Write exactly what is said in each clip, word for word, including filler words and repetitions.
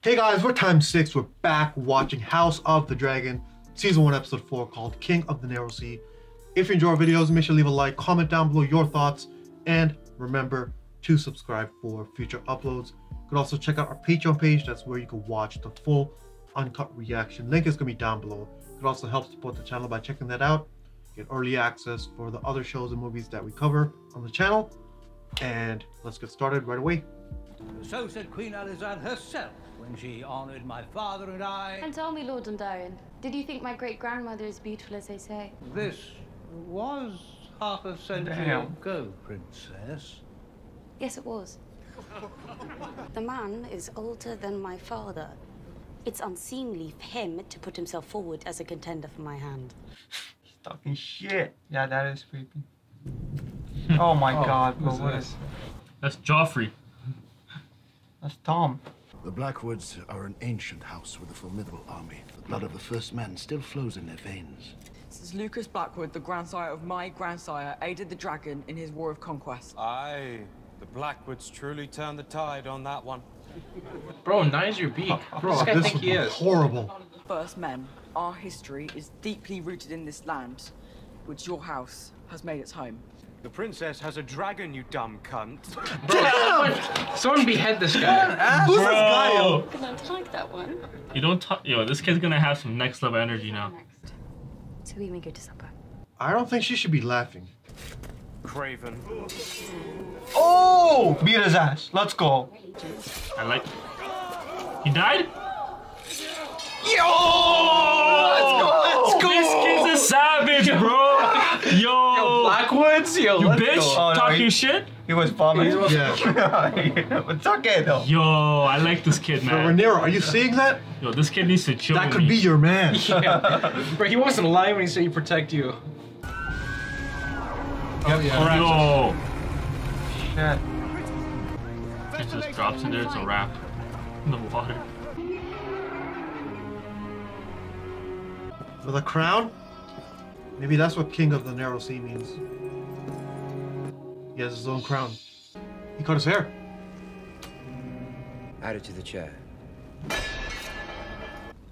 Hey guys, we're Time Six. We're back watching House of the Dragon, Season one, Episode four, called King of the Narrow Sea. If you enjoy our videos, make sure to leave a like, comment down below your thoughts, and remember to subscribe for future uploads. You can also check out our Patreon page. That's where you can watch the full uncut reaction. Link is going to be down below. You can also help support the channel by checking that out. Get early access for the other shows and movies that we cover on the channel. And let's get started right away. So said Queen Alicent herself when she honored my father and I. And tell me, Lord Dondarrion, did you think my great-grandmother is beautiful as they say? This was half a century Damn. ago, Princess. Yes, it was. The man is older than my father. It's unseemly for him to put himself forward as a contender for my hand. He's talking shit. Yeah, that is creepy. Oh my oh, God, but what is... That's Joffrey. That's Tom. The Blackwoods are an ancient house with a formidable army. The blood of the first man still flows in their veins. Since Lucas Blackwood, the grandsire of my grandsire, aided the dragon in his war of conquest. Aye, the Blackwoods truly turned the tide on that one. Bro, nice your beak. Uh, Bro, this, this is, is horrible. First men, our history is deeply rooted in this land, which your house has made its home. The princess has a dragon, you dumb cunt. Bro, someone, someone behead this guy. Who's this guy? I'm gonna attack that one. You don't talk. Yo, this kid's gonna have some next level energy now. Next. So we may go to supper. I don't think she should be laughing. Craven. Oh! Beat his ass. Let's go. I like. He died? Yo! Oh, let's go! Let's go! This kid's a savage, bro! Yo! Blackwoods, yo, you bitch, oh, talking no, he, shit. He was bombing. Yeah. It's okay though. Yo, I like this kid, man. Yo, Rhaenyra, are you seeing that? Yo, this kid needs to chill. That could me. be your man. Yeah. Bro, he wasn't lying when he said he protect you. Oh yeah. Yo. Shit. It just drops in there. It's a wrap in the water. For the crown. Maybe that's what King of the Narrow Sea means. He has his own crown. He cut his hair. Add it to the chair. Do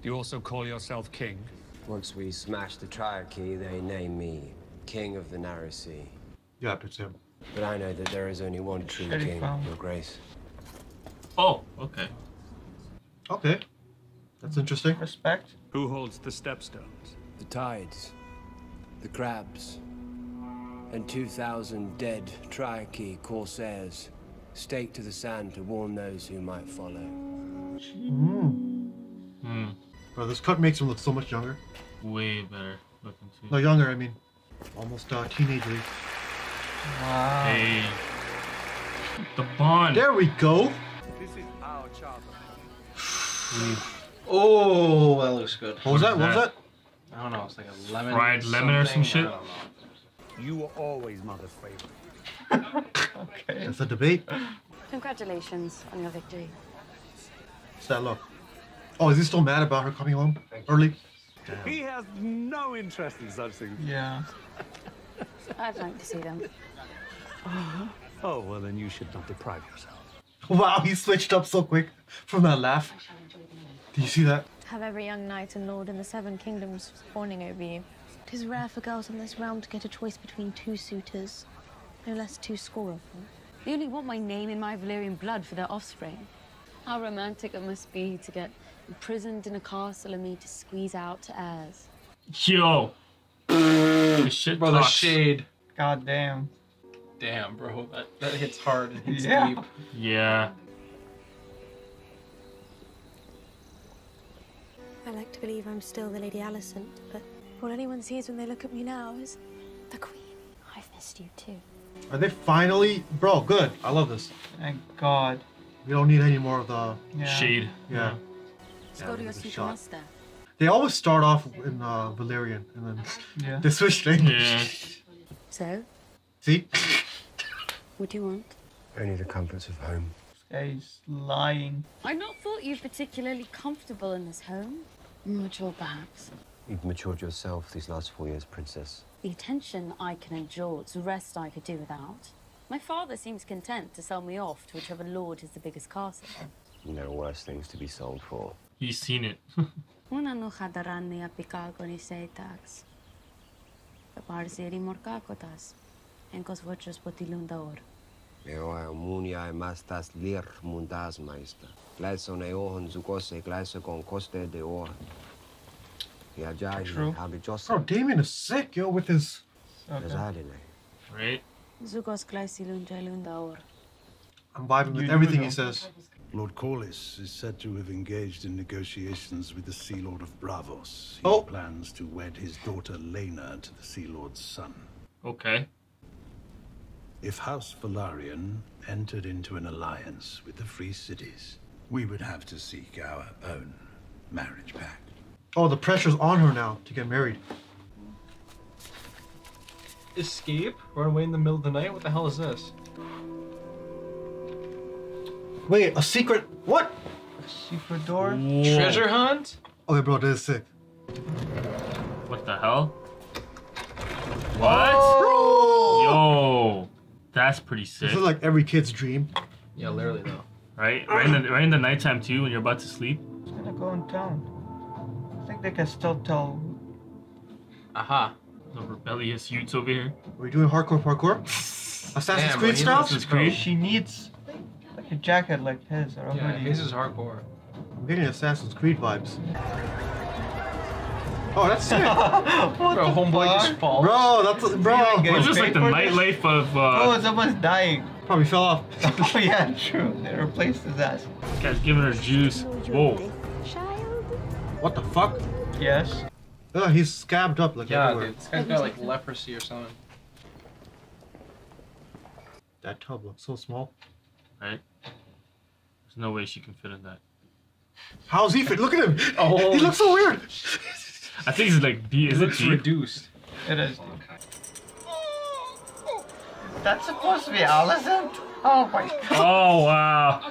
you also call yourself king? Once we smash the Triarchy, they name me King of the Narrow Sea. Yeah, it's him. But I know that there is only one true Shady king, found. Your grace. Oh, okay. Okay. That's interesting. Respect. Who holds the Stepstones? The tides. The crabs, and two thousand dead Triarchy corsairs staked to the sand to warn those who might follow. Mm. Mm. Bro, this cut makes him look so much younger. Way better looking too. No, younger, I mean. Almost uh, teenagerly. Wow. Hey. The bond. There we go. This is our childhood. Oh, that looks good. What was that? What was that? I don't know, it's like a lemon. Fried lemon or some shit? You were always mother's favorite. Okay. That's a debate. Congratulations on your victory. What's that look? Oh, is he still mad about her coming home early? Damn. He has no interest in such things. Yeah. I'd like to see them. Uh-huh. Oh, well, then you should not deprive yourself. Wow, he switched up so quick from that laugh. Do you see that? Have every young knight and lord in the Seven Kingdoms fawning over you. It is rare for girls in this realm to get a choice between two suitors, no less two score of them. They only want my name in my Valyrian blood for their offspring. How romantic it must be to get imprisoned in a castle and me to squeeze out to heirs. Yo! The shit bro, the shade. God damn. Damn, bro. That, that hits hard and hits yeah. deep. Yeah. I like to believe I'm still the Lady Alicent, but what anyone sees when they look at me now is the Queen. I've missed you too. Are they finally... Bro, good. I love this. Thank God. We don't need any more of the... Yeah. Shade. Yeah. yeah. Let's yeah, go to your secret master. They always start off in uh, Valyrian, and then yeah. they switch to English. Yeah. So? See? What do you want? Only the comforts of home. This guy's lying. I've not thought you particularly comfortable in this home. Mature, perhaps. You've matured yourself these last four years, Princess. The attention I can endure, it's the rest I could do without. My father seems content to sell me off to whichever lord has the biggest castle. And there are worse things to be sold for. You've seen it. Una nuha darani apikal koni say tax. The parzeri morkakotas. Enkos vochos potilundaor. Eoa munia mastas lir mundas maista. Glaison eohon zukose glaise con coste de oa. Oh, Damien is sick, yo, with his. Okay. Right. I'm vibing with everything he says. Lord Corlys is said to have engaged in negotiations with the Sea Lord of Braavos. He oh. plans to wed his daughter Laena to the Sea Lord's son. Okay. If House Valaryon entered into an alliance with the Free Cities, we would have to seek our own marriage pact. Oh, the pressure's on her now to get married. Escape? Run away in the middle of the night? What the hell is this? Wait, a secret... What? A secret door? Whoa. Treasure hunt? Okay, bro, this is sick. What the hell? What? Oh! Yo! That's pretty sick. This is like every kid's dream. Yeah, literally, though. Right? Right in the, right in the nighttime, too, when you're about to sleep? It's gonna go in town. I think they can still tell. Aha. The rebellious youths over here. Are we doing hardcore parkour? Assassin's Damn, Creed style? Assassin's Creed? She needs like a jacket like his. I don't yeah, his is hardcore. I'm getting Assassin's Creed vibes. Oh, that's sick. What bro, the homeboy fuck? Just falls. Bro, that's a, bro. Like it's just like the nightlife of... Uh... Oh, someone's dying. Probably fell off. Oh yeah, true. They replaced his ass. This guy's giving her juice. Whoa. What the fuck? Yes. Oh, he's scabbed up like yeah, everywhere. Yeah, this guy's got like leprosy or something. That tub looks so small. Right? There's no way she can fit in that. How's he fit? Look at him! Oh. He looks so weird! I think he's like, D, is it deep? Reduced. It is deep. Oh, oh. That's supposed to be Alicent? Oh my god. Oh wow.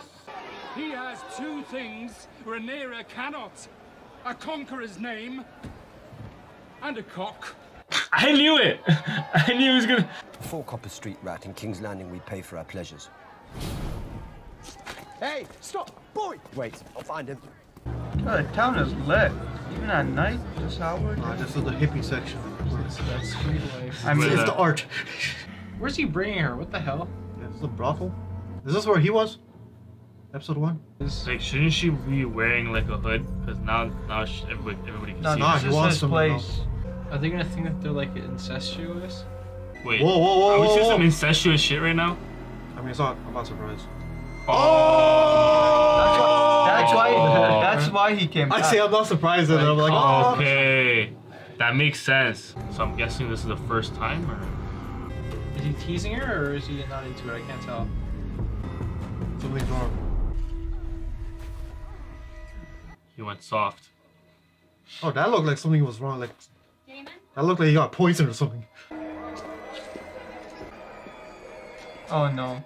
He has two things Rhaenyra cannot. A conqueror's name and a cock. I knew it! I knew he was gonna. Before Copper Street Rat in King's Landing, we pay for our pleasures. Hey, stop, boy! Wait, I'll find him. Oh, the town is lit. Even at night, this hour. Oh, this is the hippie section. That's, that's street life. I mean, it's the art. Where's he bringing her? What the hell? Yeah, this is a brothel. Is this where he was? Episode one. Like, shouldn't she be wearing like a hood? Because now, now she, everybody, everybody can no, see. No, this is this place. Are they gonna think that they're like incestuous? Wait. Whoa, whoa, whoa! Are we seeing some incestuous shit right now? I mean, it's not. I'm not surprised. Oh! oh! That's why. That's why, oh. that's why he came. I say I'm not surprised at it. I'm like, oh. Okay, that makes sense. So I'm guessing this is the first time, or is he teasing her, or is he not into it? I can't tell. Something's wrong. He went soft. Oh, that looked like something was wrong. Like, Daemon? That looked like he got poisoned or something. Oh no,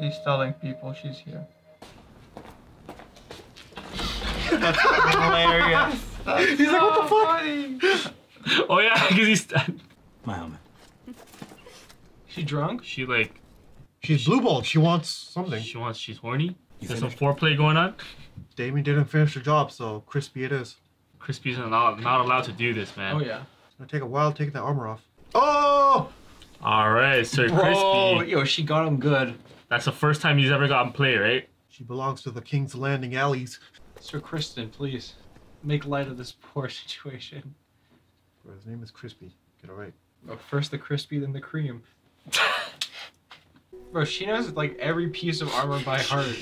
he's telling people she's here. That's hilarious. That's he's so like, what the fuck? Funny. Oh yeah, because he's. My helmet. She drunk? She like. She's blue-balled. She wants something. She wants. She's horny. There's some foreplay going on. Damien didn't finish the job, so crispy it is. Crispy's not, not allowed to do this, man. Oh, yeah. It's gonna take a while taking that armor off. Oh! Alright, Sir Bro, Crispy. Oh, yo, she got him good. That's the first time he's ever gotten play, right? She belongs to the King's Landing alleys. Sir Kristen, please, make light of this poor situation. Bro, his name is Crispy. Get it right. Well, first the Crispy, then the cream. Bro, she knows like every piece of armor by heart.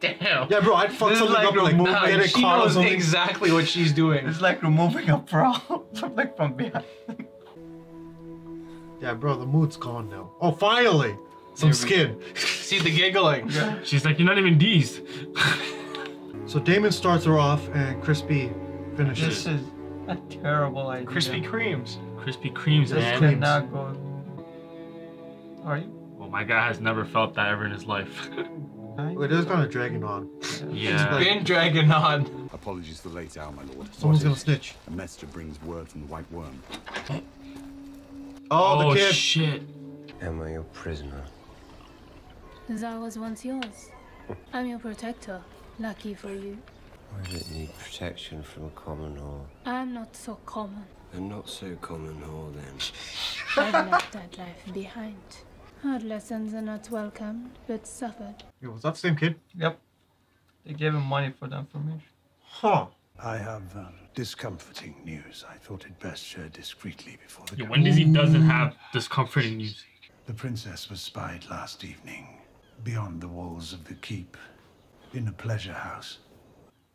Damn. Yeah, bro, I'd fuck something like up like moving nah, it. She knows exactly what she's doing. It's like removing a bra from like from behind. Yeah, bro, the mood's gone now. Oh, finally, some there skin. See the giggling. Yeah. She's like, you're not even deezed. So Damon starts her off, and Crispy finishes. This is a terrible idea. Crispy creams. Crispy creams, this man. Creams. Not go. Are you? Well, my guy has never felt that ever in his life. It is kind of dragging on. Yeah. It's been dragging on. Apologies for the late hour, my lord. Someone's gonna snitch. A messenger brings word from the White Worm. Oh, oh the kid. Shit. Am I your prisoner? Zar was once yours. I'm your protector. Lucky for you. I don't need protection from a common whore. I'm not so common. I'm not so common whore then. I've left that life behind. Hard lessons are not welcomed, but suffered. It was that same kid? Yep. They gave him money for that information. Huh. I have uh, discomforting news. I thought it best shared discreetly before the... Yeah, when does he doesn't have discomforting news? The princess was spied last evening, beyond the walls of the keep, in a pleasure house.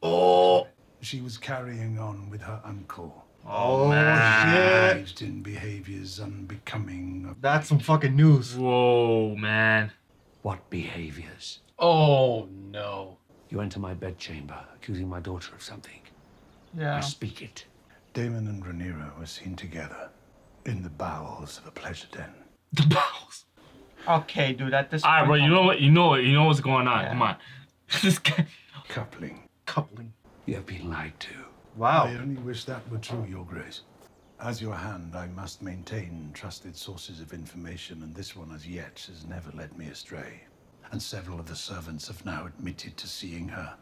Oh! She was carrying on with her uncle. Oh, man. Engaged in behaviors unbecoming of... That's some fucking news. Whoa, man. What behaviors? Oh, no. You enter my bedchamber, accusing my daughter of something. Yeah. I speak it. Daemon and Rhaenyra were seen together in the bowels of a pleasure den. The bowels? Okay, dude, at this Alright, bro, you know what? You know You know what's going on. Yeah. Come on. This guy... Coupling. Coupling. You have been lied to. Wow. I only wish that were true, Your Grace. As your hand, I must maintain trusted sources of information, and this one as yet has never led me astray. And several of the servants have now admitted to seeing her.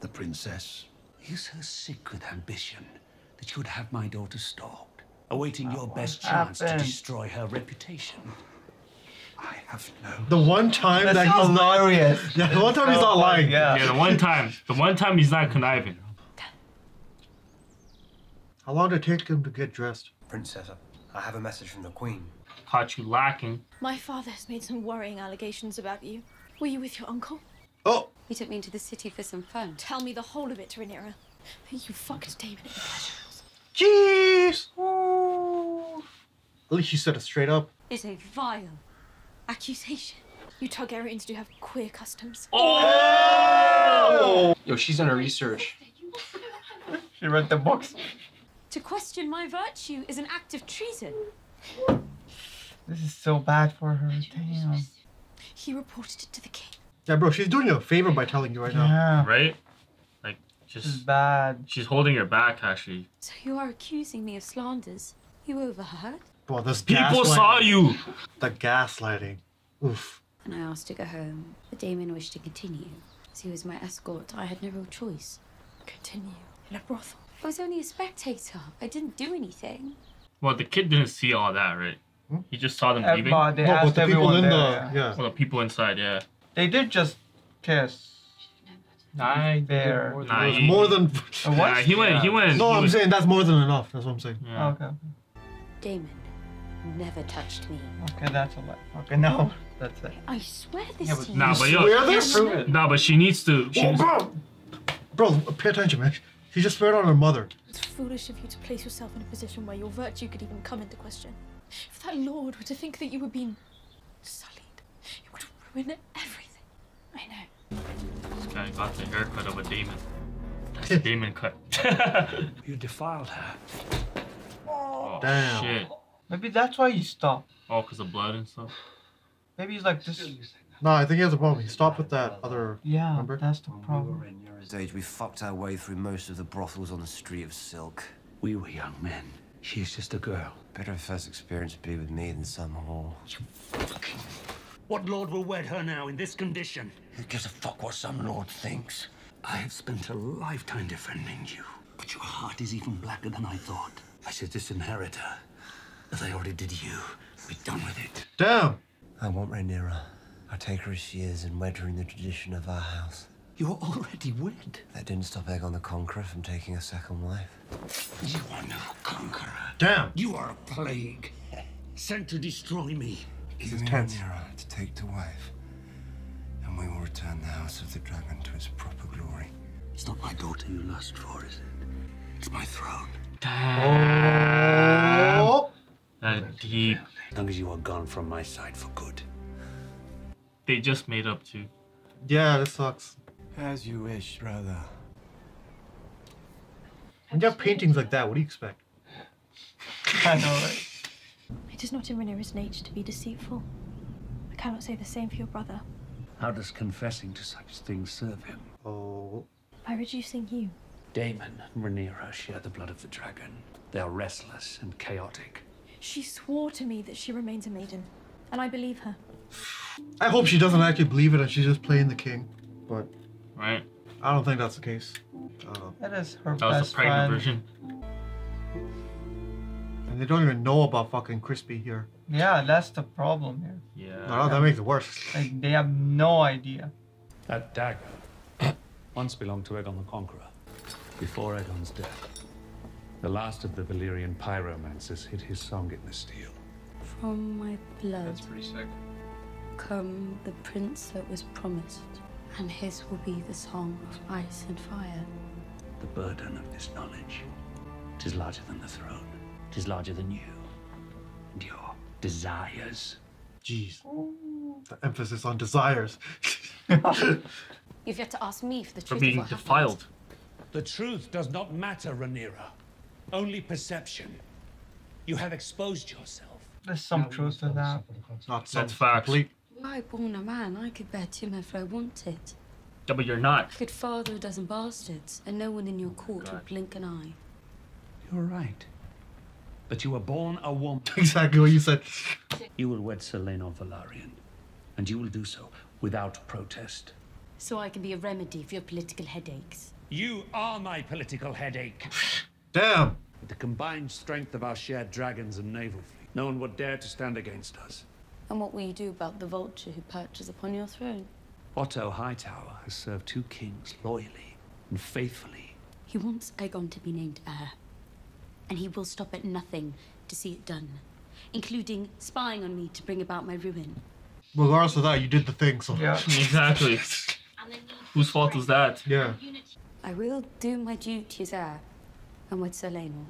The princess is so sick with ambition that you would have my daughter stalked, awaiting that your best chance happened. to destroy her reputation. I have no... The one time that he's hilarious. not... Yeah, the one time he's not lying. Yeah, yeah the one time. The one time he's not conniving. How long did it take him to get dressed? Princess, I have a message from the Queen. Caught you lacking. My father has made some worrying allegations about you. Were you with your uncle? Oh! He took me into the city for some fun. Tell me the whole of it, Rhaenyra. You fucked Daemon at the pleasure house. Jeez! Ooh. At least you said it straight up. It's a vile accusation. You Targaryens do have queer customs. Oh! Yo, she's on her research. She read the books. To question my virtue is an act of treason. This is so bad for her. Damn. He reported it to the king. Yeah, bro, she's doing you a favor by telling you right yeah. now. Right? Like, just... This is bad. She's holding her back, actually. So you are accusing me of slanders. You overheard? Bro, this People saw you! The gaslighting. Oof. And I asked to go home. But Daemon wished to continue. As he was my escort, I had no real choice. Continue? In a brothel? I was only a spectator. I didn't do anything. Well, the kid didn't see all that, right? Hmm? He just saw them Everybody, leaving. They asked oh, the people in there. The, yeah. Well, the people inside, yeah. They did just kiss. Nine there. More than, Nine. More than yeah, he went. Yeah. He went. No, he I'm was... saying that's more than enough. That's what I'm saying. Yeah. Okay. Daemon never touched me. Okay, that's a lot. Okay, no, that's it. I swear this. Yeah, but, to you. Nah, but yo, swear this? Nah, but she needs to. She oh, needs bro, bro, pay attention, man. She just swear on her mother. It's foolish of you to place yourself in a position where your virtue could even come into question. If that lord were to think that you were being sullied, it would ruin everything. I know. This guy got the haircut of a demon. That's a demon cut. You defiled her. Oh, damn. Shit. Maybe that's why you stopped. Oh, because of blood and stuff? Maybe he's like this. No, I think he has a problem. He stopped with that other... Yeah, remember? That's the problem. When we were in your age, we fucked our way through most of the brothels on the Street of Silk. We were young men. She's just a girl. Better her first experience would be with me than some whore. You fucking... What lord will wed her now in this condition? Who gives a fuck what some lord thinks? I have spent a lifetime defending you, but your heart is even blacker than I thought. I should disinherit her, as I already did you. We're done with it. Damn! I want Rhaenyra. I'll take her as she is and wed her in the tradition of our house. You're already wed. That didn't stop Aegon the Conqueror from taking a second wife. You are no conqueror. Damn! You are a plague, sent to destroy me. Give me Rhaenyra to take to wife, and we will return the House of the Dragon to its proper glory. It's not my daughter you lust for, is it? It's my throne. Damn! Oh. That deep. As long as you are gone from my side for good. They just made up too. Yeah, that sucks. As you wish, brother. When you have paintings like that, what do you expect? I know, right? It is not in Rhaenyra's nature to be deceitful. I cannot say the same for your brother. How does confessing to such things serve him? Oh. By reducing you. Daemon and Rhaenyra share the blood of the dragon. They are restless and chaotic. She swore to me that she remains a maiden, and I believe her. I hope she doesn't actually believe it and she's just playing the king. but right. I don't think that's the case. I don't know. That is her that best was the pregnant version. And they don't even know about fucking Crispy here. Yeah, that's the problem here. Yeah. No, no, that makes it worse. Like, they have no idea. That dagger once belonged to Aegon the Conqueror, before Aegon's death. The last of the Valyrian Pyromancers hid his song in the steel. From my blood. That's pretty sick. Come the prince that was promised, and his will be the song of ice and fire. The burden of this knowledge, 'tis larger than the throne. 'Tis larger than you and your desires. Jeez. The emphasis on desires. You've yet to ask me for the truth. For being of what defiled. Happened. The truth does not matter, Rhaenyra. Only perception. You have exposed yourself. There's some now truth to that. Not so fact. Were I born a man, I could bear Tim if I wanted. Yeah, but you're not. I could father a dozen bastards, and no one in your court would blink an eye. You're right. But you were born a woman. Exactly what you said. You will wed Seleno Valaryon, and you will do so without protest. So I can be a remedy for your political headaches. You are my political headache. Damn. With the combined strength of our shared dragons and naval fleet, no one would dare to stand against us. And what will you do about the vulture who perches upon your throne? Otto Hightower has served two kings loyally and faithfully. He wants Aegon to be named heir. And he will stop at nothing to see it done, including spying on me to bring about my ruin. Well, regardless of that, you did the thing, so... Yeah, exactly. Whose fault was that? Yeah. I will do my duty as heir, and with Seleno,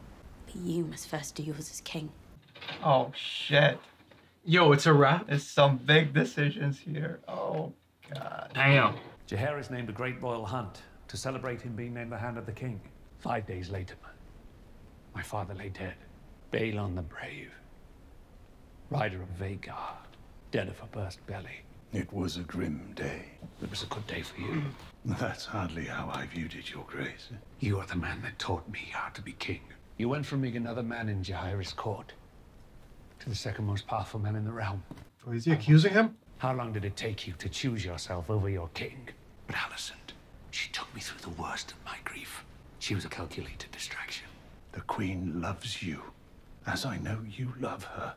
but you must first do yours as king. Oh, shit. Yo, it's a wrap. There's some big decisions here. Oh, God. Damn. Jaehaerys named a great royal hunt to celebrate him being named the Hand of the King. Five days later, my father lay dead. Baelon the Brave, rider of Vhagar, dead of a burst belly. It was a grim day. It was a good day for you. That's hardly how I viewed it, Your Grace. You are the man that taught me how to be king. You went from being another man in Jaehaerys' court to the second most powerful man in the realm. Oh, is he accusing him? How long did it take you to choose yourself over your king? But Alicent, she took me through the worst of my grief. She was a calculated distraction. The Queen loves you, as I know you love her.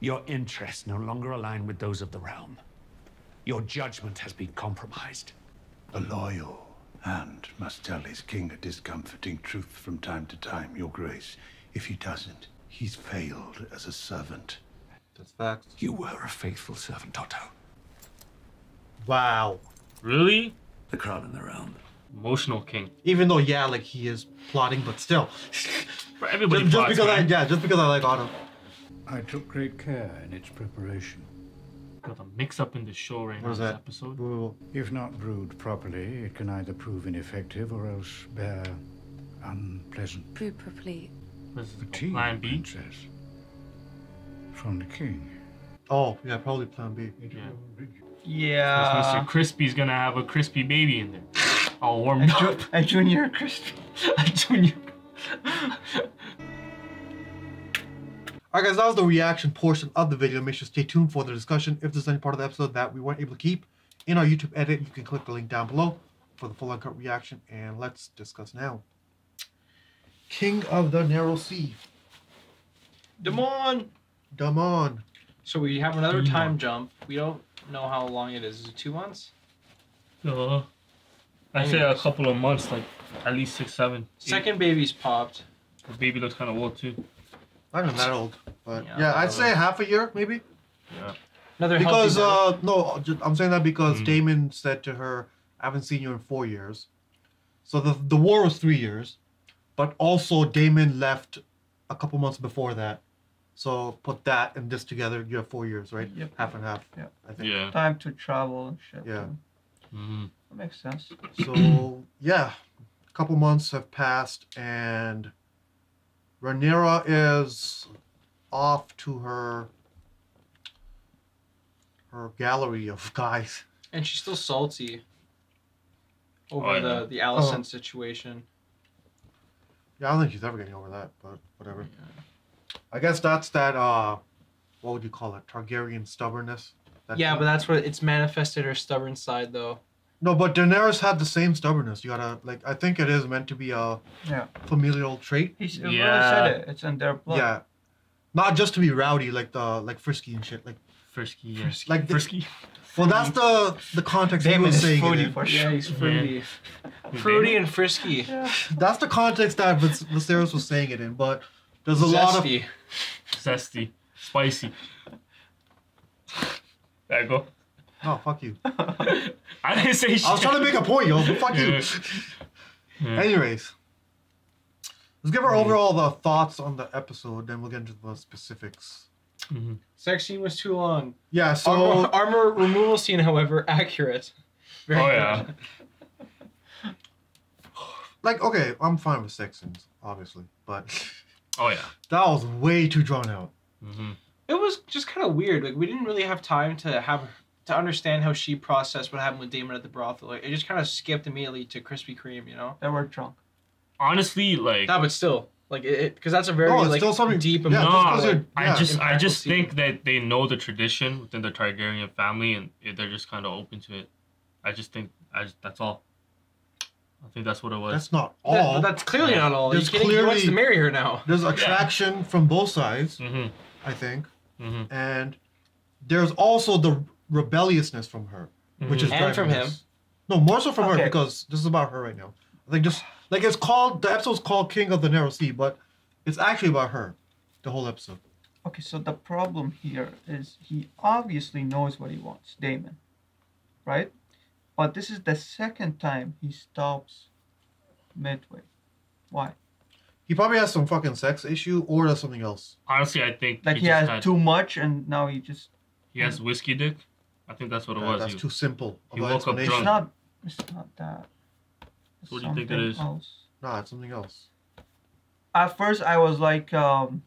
Your interests no longer align with those of the realm. Your judgment has been compromised. A loyal hand must tell his king a discomforting truth from time to time, Your Grace. If he doesn't, he's failed as a servant. That's facts. You were a faithful servant, Otto. Wow. Really? The crown in the realm. Emotional king. Even though, yeah, like he is plotting, but still. For everybody just, plots, just because man. I, yeah, just because I like Otto. I took great care in its preparation. Got a mix-up in the show right now. What is that? This episode. Well, if not brewed properly, it can either prove ineffective or else bear unpleasant. Brew properly. This is the tea, Plan B. Princess, from the king. Oh, yeah, probably Plan B. Yeah. Yeah. Mister Crispy's gonna have a crispy baby in there. All warmed a up. A junior Crispy. A junior. Alright guys, that was the reaction portion of the video. Make sure to stay tuned for the discussion. If there's any part of the episode that we weren't able to keep in our YouTube edit, you can click the link down below for the full uncut reaction. And let's discuss now. King of the Narrow Sea. Daemon! Daemon. So we have another time jump. We don't know how long it is. Is it two months? No. I say a couple of months, like at least six, seven. Eight. Second baby's popped. The baby looks kind of old too. I'm not that old, but yeah, yeah I'd old. say half a year maybe. Yeah. Another because uh, no, I'm saying that because mm-hmm. Daemon said to her, "I haven't seen you in four years." So the the war was three years, but also Daemon left a couple months before that. So put that and this together, you have four years, right? Yep. Half and half. Yeah. I think. Yeah. Time to travel and shit. Yeah. Mm-hmm. That makes sense. So yeah, a couple months have passed and Rhaenyra is off to her her gallery of guys. And she's still salty over oh, yeah. the, the Alicent oh. situation. Yeah, I don't think she's ever getting over that, but whatever. Yeah. I guess that's that uh what would you call it? Targaryen stubbornness. That yeah, thing? But that's what it's manifested her stubborn side though. No, but Daenerys had the same stubbornness. You gotta, like, I think it is meant to be a yeah. familial trait. He's yeah. really said it. It's in their blood. Yeah. Not just to be rowdy, like the like frisky and shit, like frisky, yeah. frisky. like the, frisky. Well, that's the the context Daemon he was saying. Fruity for sure. Yeah, he's fruity, yeah. fruity and frisky. Yeah. That's the context that Vis Viserys was saying it in. But there's a lot of zesty, zesty, spicy. There you go. Oh, fuck you. I didn't say shit. I was trying to make a point, yo. But fuck yeah. you. Yeah. Anyways. Let's give our overall the thoughts on the episode, then we'll get into the specifics. Mm-hmm. Sex scene was too long. Yeah, so... Armor, armor removal scene, however, accurate. Very oh, accurate. yeah. Like, okay, I'm fine with sex scenes, obviously, but... Oh, yeah. That was way too drawn out. Mm-hmm. It was just kind of weird. Like, we didn't really have time to have... to understand how she processed what happened with Daemon at the brothel. Like, it just kind of skipped immediately to Krispy Kreme, you know? They were drunk. Honestly, like... No, but still. Like, it... Because that's a very, no, like, still something, deep... Yeah, no, just like, yeah, I just I just think scene. that they know the tradition within the Targaryen family, and they're just kind of open to it. I just think... I just, that's all. I think that's what it was. That's not all. That, that's clearly yeah. not all. There's clearly... He wants to marry her now. There's attraction yeah. from both sides, mm-hmm. I think. Mm-hmm. And there's also the rebelliousness from her, mm-hmm. which is... And from him. This. No, more so from okay. her, because this is about her right now. Like, just... Like, it's called, the episode's called King of the Narrow Sea, but it's actually about her, the whole episode. Okay, so the problem here is he obviously knows what he wants, Daemon, right? But this is the second time he stops midway. Why? He probably has some fucking sex issue or does something else. Honestly, I think... Like, he, he has had... too much, and now he just... He has whiskey dick? I think that's what yeah, it was. That's he, too simple. He woke up drunk. It's not, it's not that. What do you think it is? Else. Nah, it's something else. At first, I was like, um,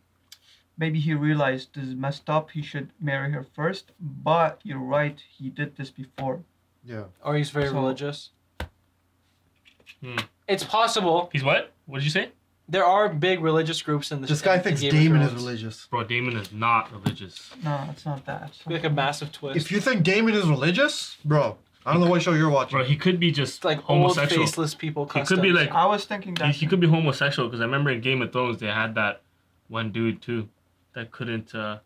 maybe he realized this is messed up. He should marry her first. But you're right. He did this before. Yeah. Or he's very so, religious. Hmm. It's possible. He's what? What did you say? There are big religious groups in the... This guy thinks Daemon is religious. Bro, Daemon is not religious. No, it's not that. It's like a massive twist. If you think Daemon is religious, bro... I don't know what show you're watching. Bro, he could be just like homosexual. Old faceless people customs. He could be like... I was thinking that. He, he could be homosexual, because I remember in Game of Thrones they had that one dude too that couldn't uh,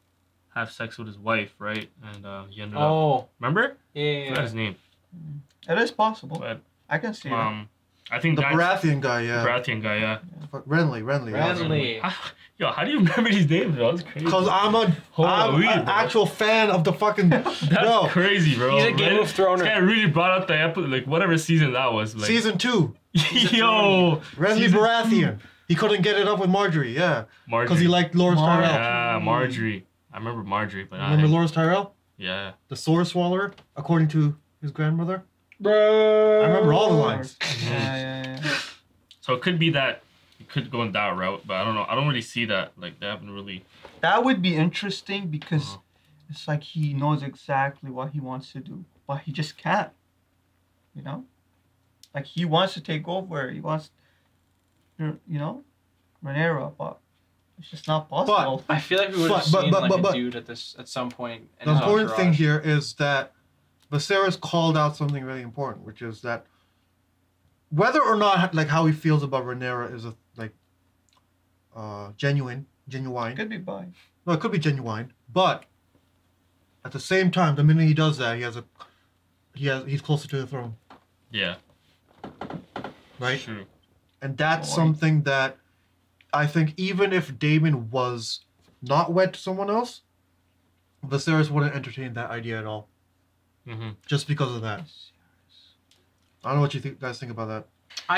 have sex with his wife, right? And uh, he ended oh. up... Oh. Remember? Yeah. yeah, yeah. I forgot his name. It is possible. But, I can see um, that. I think the Baratheon guy, yeah. The Baratheon guy, yeah. yeah. Renly, Renly. Renly. Renly. Yo, how do you remember these names, bro? That's crazy. Because I'm, a, I'm weed, an bro. actual fan of the fucking... That's bro. crazy, bro. He's a Game of Thrones. This guy really brought up the episode, like, whatever season that was. Like. Season two. Yo. Renly Baratheon. Two. He couldn't get it up with Margaery, yeah. Margaery. Because he liked Loras Mar Tyrell. Yeah, Margaery. I remember Margaery, but I... Remember Loras Tyrell? Yeah. The sword swallower, according to his grandmother? Bro. I remember all the lines. yeah, yeah, yeah. So it could be that... You could go in that route, but I don't know. I don't really see that. Like, they haven't really... That would be interesting, because uh -huh. it's like he knows exactly what he wants to do, but he just can't, you know? Like, he wants to take over. He wants, you know, Rhaenyra, but it's just not possible. But, I feel like we would have seen, but, like, but, but, a dude at, this, at some point. In the important thing here is that Viserys called out something really important, which is that whether or not, like, how he feels about Rhaenyra is a... Uh, genuine, genuine. Could be bi. No, it could be genuine. But at the same time, the minute he does that, he has a, he has, he's closer to the throne. Yeah. Right. True. And that's Boy. something that I think, even if Daemon was not wed to someone else, Viserys wouldn't entertain that idea at all. Mm-hmm. Just because of that. I don't know what you think, guys think about that.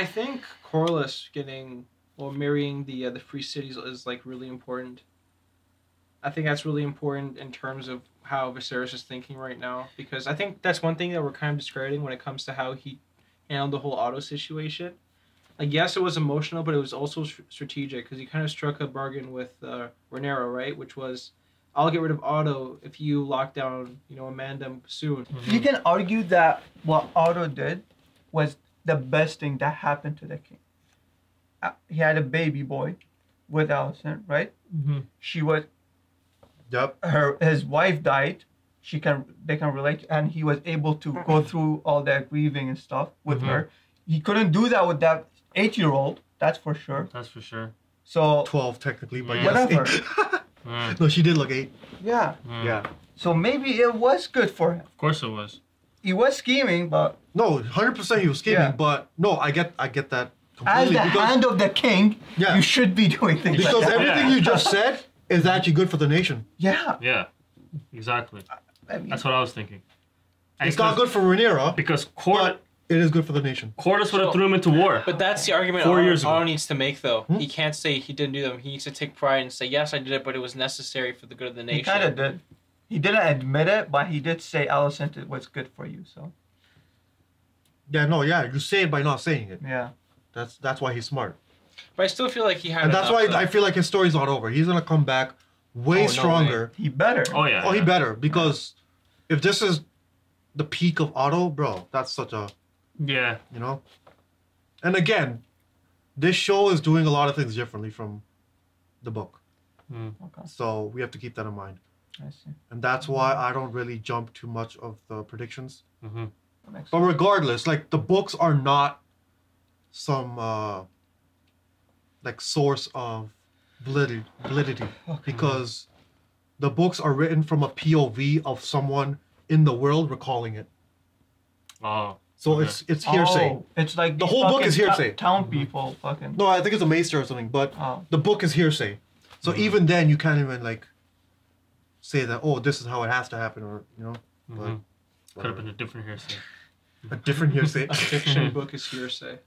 I think Corlys getting... Or marrying the uh, the free cities is, like, really important. I think that's really important in terms of how Viserys is thinking right now, because I think that's one thing that we're kind of discrediting when it comes to how he handled the whole Otto situation. Like, yes, it was emotional, but it was also strategic, because he kind of struck a bargain with uh, Rhaenyra, right? Which was, I'll get rid of Otto if you lock down, you know, Amandum soon. Mm-hmm. You can argue that what Otto did was the best thing that happened to the king. He had a baby boy with Alicent, right? Mm-hmm. She was... Yep. Her, his wife died. she can they can relate, and he was able to go through all that grieving and stuff with mm-hmm. her. He couldn't do that with that eight-year-old, that's for sure. That's for sure. So twelve technically, but mm. whatever. mm. No, she did look eight. Yeah. Mm. Yeah. So maybe it was good for him. Of course it was. He was scheming, but no, one hundred percent he was scheming, yeah. but no, I get I get that completely. As the because, hand of the king, yeah. you should be doing things because like that. Because everything yeah. you just said is actually good for the nation. Yeah. Yeah. Exactly. I mean, that's what I was thinking. And it's not good for Rhaenyra because Corlys. It is good for the nation. Corlys would have so, threw him into war. But that's the argument Otto needs to make, though. Hmm? He can't say he didn't do them. He needs to take pride and say, yes, I did it, but it was necessary for the good of the nation. He kind of did. He didn't admit it, but he did say, Alicent, it was good for you, so. Yeah, no, yeah. You say it by not saying it. Yeah. That's that's why he's smart. But I still feel like he had And that's enough, why though. I feel like his story's not over. He's going to come back way oh, stronger. No, he better. Oh, yeah. Oh, yeah. He better. Because yeah. if this is the peak of Otto, bro, that's such a... Yeah. You know? And again, this show is doing a lot of things differently from the book. Mm. Okay. So we have to keep that in mind. I see. And that's why I don't really jump too much of the predictions. Mm-hmm. But regardless, like the books are not some uh, like source of validity, validity okay. because the books are written from a P O V of someone in the world recalling it. Oh. So okay. it's it's hearsay. Oh, it's like the whole book is hearsay. Town people fucking. No, I think it's a maester or something. But oh. the book is hearsay. So mm-hmm. even then, you can't even like say that. Oh, this is how it has to happen, or you know. Mm-hmm. But could have been a different hearsay. A different hearsay. A fiction book is hearsay.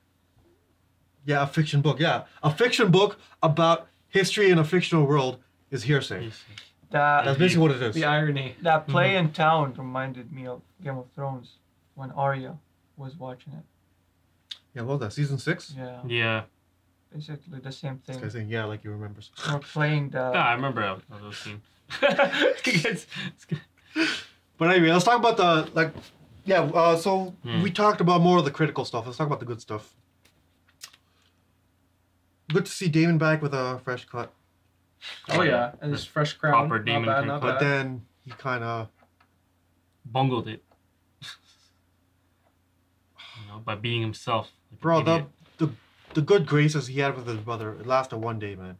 Yeah, a fiction book. Yeah, a fiction book about history in a fictional world is hearsay. That, That's basically what it is. The irony. That play mm-hmm. in town reminded me of Game of Thrones when Arya was watching it. Yeah, what was that? Season six? Yeah. Yeah. Basically the same thing. This guy's saying, yeah, like you remember. We're playing the... Nah, I remember how those scenes. it's, it's but anyway, let's talk about the, like, yeah, uh, so hmm. we talked about more of the critical stuff. Let's talk about the good stuff. Good to see Daemon back with a fresh cut. Oh, yeah. And his fresh crown. Proper Daemon bad, cut. But then he kind of... bungled it. By being himself. Like Bro, the, the the good graces he had with his brother, it lasted one day, man.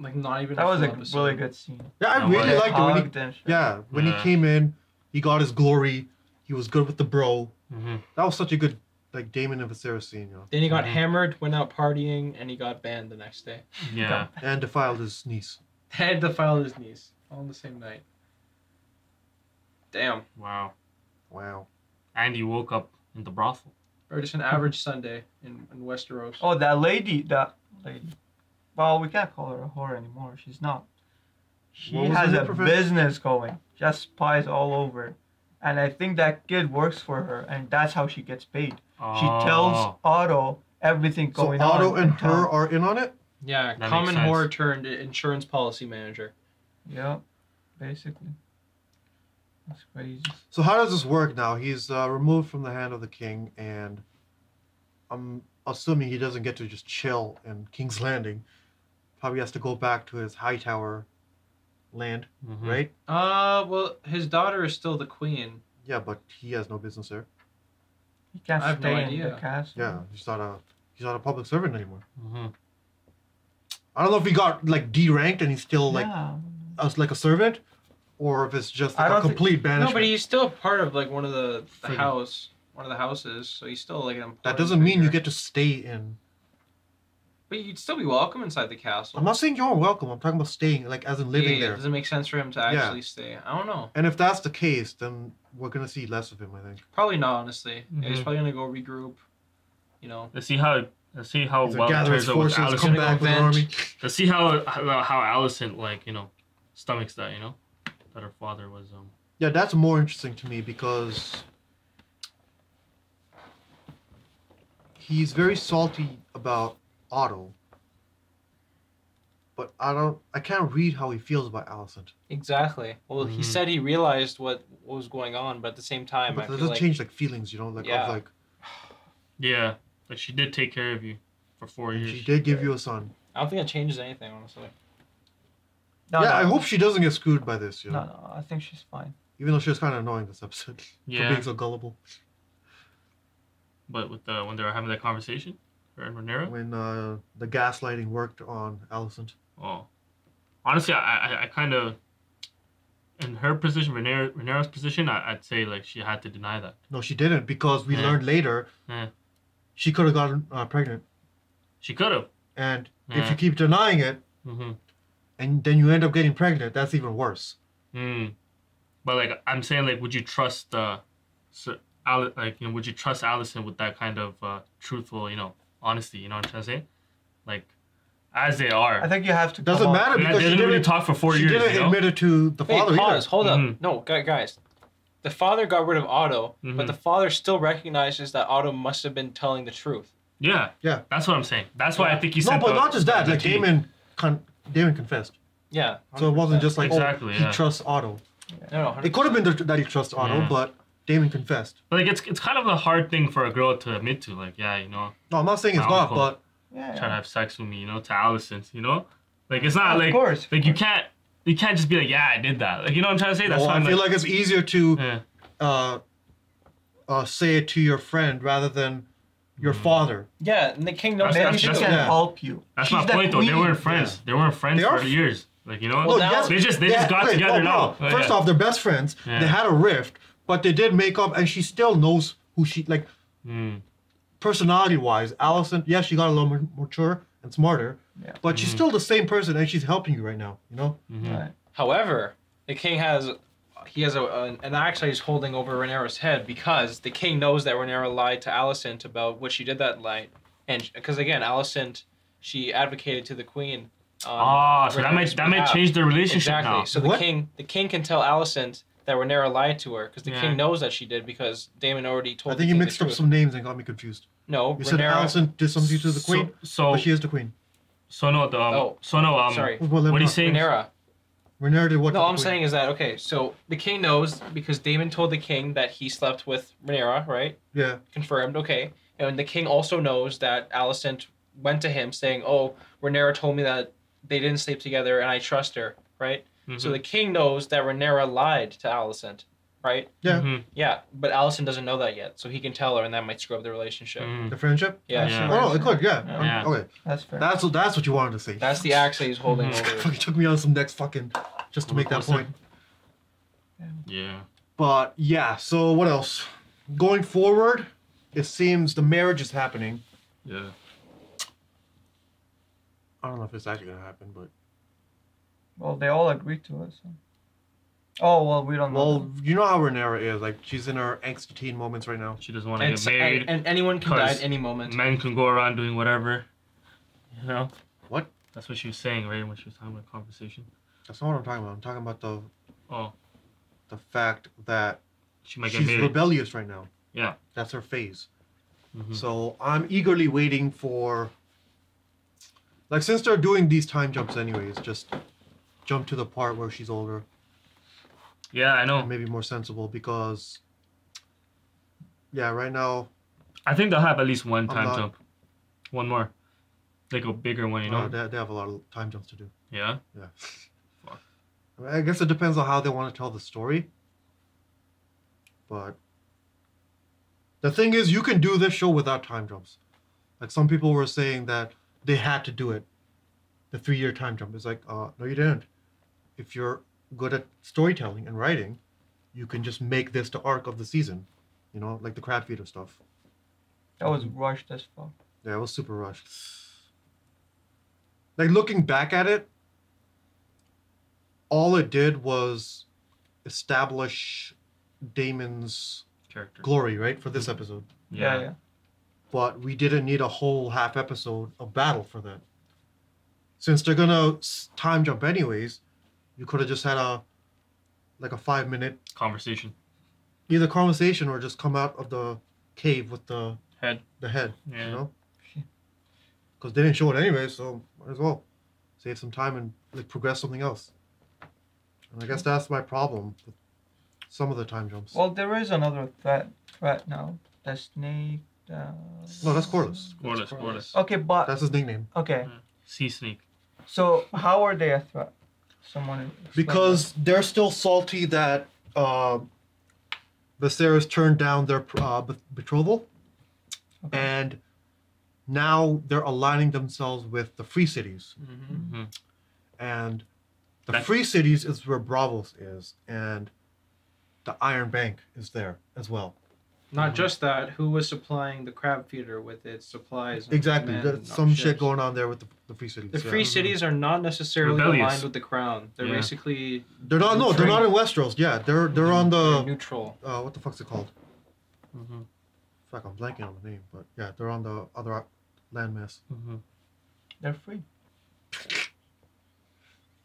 Like, not even That was a episode. really good scene. Yeah, I no, really liked it. When he, yeah, when yeah. he came in, he got his glory. He was good with the bro. Mm-hmm. That was such a good, like, Daemon and Viserys scene, you know. Then he got mm-hmm. hammered, went out partying, and he got banned the next day. Yeah. And defiled his niece. And defiled his niece. All in the same night. Damn. Wow. Wow. And he woke up in the brothel. Or just an average Sunday in, in Westeros. Oh, that lady, that lady. Well, we can't call her a whore anymore. She's not. She has a business going. Just spies all over. And I think that kid works for her, and that's how she gets paid. Oh. She tells Otto everything going on. So Otto on and her town. are in on it? Yeah, that common whore turned insurance policy manager. Yeah, basically. That's crazy. So how does this work now? He's uh, removed from the hand of the king, and I'm assuming he doesn't get to just chill in King's Landing. Probably has to go back to his Hightower land, mm-hmm. right? Uh, well, his daughter is still the queen. Yeah, but he has no business there. He can't I have stay no idea. in the castle. Yeah, he's not a he's not a public servant anymore. Mm-hmm. I don't know if he got like deranked and he's still like yeah. as like a servant. Or if it's just like a complete banishment. No, but he's still part of like one of the, the house, one of the houses. So he's still like an important That doesn't mean figure. you get to stay in. But you'd still be welcome inside the castle. I'm not saying you're welcome. I'm talking about staying, like as in living yeah, yeah, there. Does it make sense for him to actually yeah. stay? I don't know. And if that's the case, then we're gonna see less of him, I think. Probably not, honestly. Mm-hmm. yeah, he's probably gonna go regroup. You know. Let's see how. Let's see how well it turns out with Alicent. Let's see how how, how Alicent like you know stomachs that you know. That her father was um yeah that's more interesting to me because he's very salty about Otto, but I don't I can't read how he feels about Alicent. Exactly. Well, mm-hmm. he said he realized what, what was going on, but at the same time, yeah, but I that feel doesn't like, change like feelings, you know, like yeah. of like yeah, like she did take care of you for four years. She did give yeah. you a son. I don't think that changes anything, honestly. No, yeah, no. I hope she doesn't get screwed by this. You know? No, no, I think she's fine. Even though she was kind of annoying this episode. Yeah. For being so gullible. But with the, when they were having that conversation? Her and Rhaenyra? When uh, the gaslighting worked on Alicent. Oh. Honestly, I I, I kind of... In her position, Rhaenyra, Rhaenyra's position, I, I'd say like she had to deny that. No, she didn't, because we yeah. learned later yeah. she could have gotten uh, pregnant. She could have. And yeah. if you keep denying it, mm-hmm. and then you end up getting pregnant, that's even worse. Mm. But like I'm saying, like, would you trust uh, so, Ale like you know, would you trust Alicent with that kind of uh, truthful, you know, honesty? You know what I'm trying to say? Like, as they are. I think you have to. Doesn't matter on. because yeah, they didn't, she didn't really talk for four she years. She didn't you know? admit it to the Wait, father. Pause. Either. Hold up. Mm-hmm. No, guys. The father got rid of Otto, mm-hmm. but the father still recognizes that Otto must have been telling the truth. Yeah. Yeah. That's what I'm saying. That's why yeah. I think he said. No, but the, not just that. Like Daemon, con Daemon confessed. Yeah. one hundred percent. So it wasn't just like exactly, oh, he yeah. trusts Otto. No, no, it could have been that he trusts Otto, yeah. but Daemon confessed. But like, it's it's kind of a hard thing for a girl to admit to. Like, yeah, you know. No, I'm not saying it's not, but yeah, trying yeah. to have sex with me, you know, to Alicent, you know, like it's not oh, like of course. like you can't you can't just be like, yeah, I did that. Like, you know what I'm trying to say? That's no, why I feel like, like it's easier to yeah. uh, uh, say it to your friend rather than your mm. father. Yeah, and the king knows that she can't help you. That's my point, though. They weren't friends. Yeah. They weren't friends they for years. Like, you know, well, now, yes, they just they, they just got wait, together now. No. First yeah. off, they're best friends. Yeah. They had a rift, but they did make up, and she still knows who she like. Mm. Personality-wise, Alicent, yes, yeah, she got a little more mature and smarter, yeah. but mm-hmm. she's still the same person, and she's helping you right now. You know. Mm-hmm. Right. However, the king has he has a, an, an axe he's holding over Rhaenyra's head, because the king knows that Rhaenyra lied to Alicent about what she did that night, and because again, Alicent, she advocated to the queen. Ah, so that might that might change their relationship exactly. now. So the what? king the king can tell Alicent that Rhaenyra lied to her, because the yeah. king knows that she did, because Daemon already told. I think you mixed up truth. some names and got me confused. No, you Rhaenyra, said Alicent did something to the queen, so, so but she is the queen. So no, the um, oh, so no, um, sorry. Well, what are you saying, Rhaenyra? Rhaenyra did what? No, all I'm saying is that okay. So the king knows, because Daemon told the king that he slept with Rhaenyra, right? Yeah. Confirmed. Okay, and the king also knows that Alicent went to him saying, "Oh, Rhaenyra told me that they didn't sleep together, and I trust her," right? Mm-hmm. So the king knows that Rhaenyra lied to Alicent, right? Yeah. Mm-hmm. Yeah, but Alicent doesn't know that yet, so he can tell her, and that might screw up the relationship. Mm-hmm. The friendship? Yeah. yeah. Oh, it could, yeah. yeah. yeah. Okay. That's fair. That's, that's what you wanted to say. That's the axe that he's holding over. Fucking took me on some next fucking... Just to make that point. Yeah. But, yeah, so what else? Going forward, it seems the marriage is happening. Yeah. I don't know if it's actually going to happen, but... Well, they all agreed to it, so... Oh, well, we don't know. Well, them. you know how Rhaenyra is. Like, she's in her angsty teen moments right now. She doesn't want to get married. And, and anyone can die at any moment. Men can go around doing whatever. You know? What? That's what she was saying, right, when she was having a conversation. That's not what I'm talking about. I'm talking about the... Oh. The fact that... She might get she's married. rebellious right now. Yeah. That's her phase. Mm-hmm. So, I'm eagerly waiting for... Like, since they're doing these time jumps anyways, just jump to the part where she's older. Yeah, I know. Maybe more sensible, because... Yeah, right now... I think they'll have at least one time not, jump. One more. Like a bigger one, you know? Uh, they, they have a lot of time jumps to do. Yeah? Yeah. Fuck. I guess it depends on how they want to tell the story. But... The thing is, you can do this show without time jumps. Like, some people were saying that... They had to do it. The three-year time jump. It's like, uh, no, you didn't. If you're good at storytelling and writing, you can just make this the arc of the season. You know, like the crab feeder stuff. That was rushed as fuck. Yeah, it was super rushed. Like, looking back at it, all it did was establish Daemon's character glory, right? For this episode. Yeah, yeah. yeah. But we didn't need a whole half episode of battle for that. Since they're gonna time jump anyways, you could have just had a like a five minute conversation, either conversation or just come out of the cave with the head, the head, yeah. you know, because they didn't show it anyway, so might as well save some time and like progress something else. And I guess that's my problem with some of the time jumps. Well, there is another threat threat now. The snake. Uh, no, that's Corlys. Corlys, Corlys. Okay, but... That's his nickname. Okay. Yeah. Sea Snake. So, how are they a threat? Someone... Because they're still salty that uh, Viserys turned down their uh, betrothal, okay. and now they're aligning themselves with the Free Cities. Mm-hmm. Mm-hmm. And the That's... Free Cities is where Braavos is, and the Iron Bank is there as well. Not mm-hmm. just that, who was supplying the crab feeder with its supplies? And exactly, there's some ships. shit going on there with the, the Free Cities. The yeah. Free mm-hmm. Cities are not necessarily Rebellious. aligned with the Crown. They're yeah. basically... They're not, no, they're not in Westeros, yeah. They're they're mm-hmm. on the... They're neutral. Uh, what the fuck's it called? Mm-hmm. Fuck, I'm blanking on the name, but yeah, they're on the other landmass. Mm-hmm. They're free.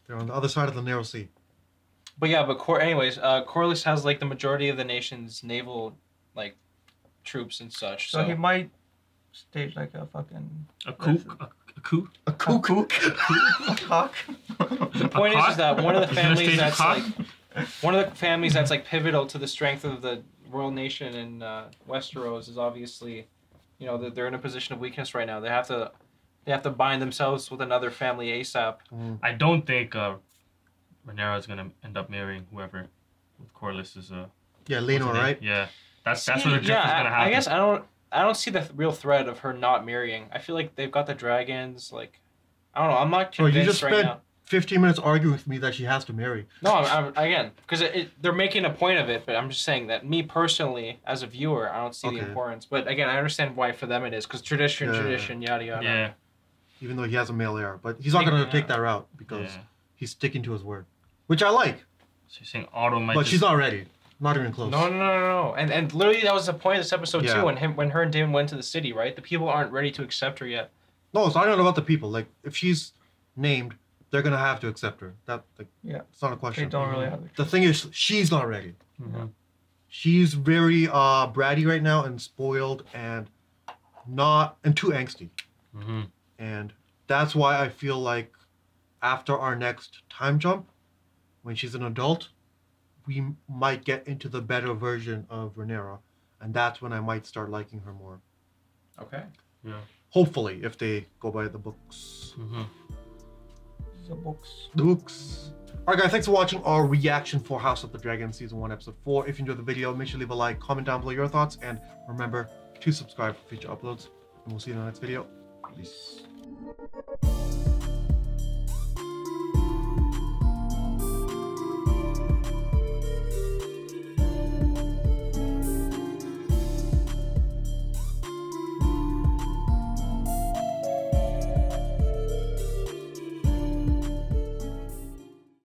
They're on the other side of the Narrow Sea. But yeah, but Cor anyways, uh, Corlys has like the majority of the nation's naval... like troops and such. So, so he might stage like a fucking a kook, a, a kook, a kook, a kook. The point is, is that one of the families that's like one of the families that's like pivotal to the strength of the royal nation in uh, Westeros is obviously, you know, they're, they're in a position of weakness right now. They have to they have to bind themselves with another family ASAP. Mm. I don't think uh, Rhaenyra is gonna end up marrying whoever with Corlys is a uh, yeah, Laena, right? Yeah. That's see, that's where the yeah, is gonna happen. I guess I don't I don't see the th real threat of her not marrying. I feel like they've got the dragons. Like I don't know. I'm not convinced. Bro, you just spent right now. fifteen minutes arguing with me that she has to marry. No, I'm, I'm, again, because they're making a point of it, but I'm just saying that me personally, as a viewer, I don't see okay. the importance. But again, I understand why for them it is because tradition, yeah. tradition, yada yada. Yeah. Even though he has a male heir, but he's not gonna yeah. take that route because yeah. he's sticking to his word, which I like. So you're saying Otto might. But just... she's not ready. Not even close. No, no, no, no. And, and literally that was the point of this episode, yeah. too, when, him, when her and Daemon went to the city, right? The people aren't ready to accept her yet. No, it's not about the people. Like, if she's named, they're going to have to accept her. That, like, yeah. It's not a question. They don't really have to. The thing is, she's not ready. Mm-hmm. She's very uh, bratty right now and spoiled and not, and too angsty. Mm-hmm. And that's why I feel like after our next time jump, when she's an adult, we might get into the better version of Rhaenyra, and that's when I might start liking her more. Okay. Yeah. Hopefully, if they go by the books. Mm-hmm. The books. The books. All right, guys, thanks for watching our reaction for House of the Dragon Season one, Episode four. If you enjoyed the video, make sure to leave a like, comment down below your thoughts, and remember to subscribe for future uploads. And we'll see you in the next video. Peace.